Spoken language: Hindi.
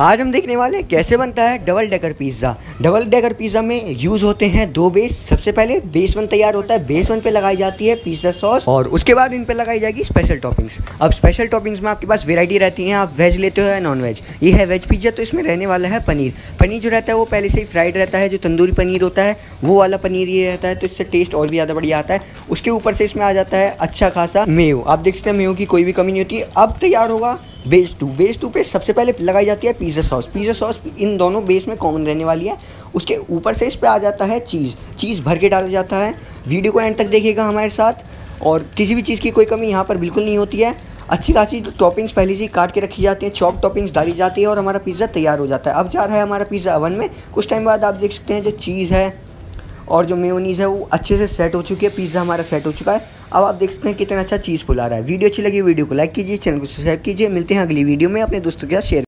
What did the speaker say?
आज हम देखने वाले हैं कैसे बनता है double decker pizza. Double decker pizza में यूज़ होते हैं दो बेस। सबसे पहले बेस वन तैयार होता है, बेस वन पे लगाई जाती है पिज़्ज़ा सॉस और उसके बाद इन पे लगाई जाएगी स्पेशल टॉपिंग्स। अब स्पेशल टॉपिंग्स में आपके पास वेरायटी रहती है, आप वेज लेते हो या नॉन वेज। ये है वेज पिज़्ज़ा तो इसमें रहने वाला है पनीर। पनीर जो रहता है वो पहले से ही फ्राइड रहता है, जो तंदूरी पनीर होता है वो वाला पनीर ये रहता है, तो इससे टेस्ट और भी ज़्यादा बढ़िया आता है। उसके ऊपर से इसमें आ जाता है अच्छा खासा मेयो। आप देख सकते हैं मेयो की कोई भी कमी नहीं होती। अब तैयार होगा बेस टू। बेस टू पे सबसे पहले लगाई जाती है पिज़्ज़ा सॉस। पिज़्ज़ा सॉस इन दोनों बेस में कॉमन रहने वाली है। उसके ऊपर से इस पे आ जाता है चीज़। चीज़ भर के डाला जाता है। वीडियो को एंड तक देखिएगा हमारे साथ, और किसी भी चीज़ की कोई कमी यहाँ पर बिल्कुल नहीं होती है। अच्छी खासी टॉपिंग्स पहले से ही काट के रखी जाती हैं, चॉप टॉपिंग्स डाली जाती है और हमारा पिज़्ज़ा तैयार हो जाता है। अब जा रहा है हमारा पिज़्ज़ा ओवन में। कुछ टाइम बाद आप देख सकते हैं जो चीज़ है और जो मेयोनीज़ है वो अच्छे से सेट हो चुकी है। पिज़्ज़ा हमारा सेट हो चुका है। अब आप देख सकते हैं कितना अच्छा चीज़ फुला रहा है। वीडियो अच्छी लगी वीडियो को लाइक कीजिए, चैनल को सब्सक्राइब कीजिए। मिलते हैं अगली वीडियो में, अपने दोस्तों के साथ शेयर।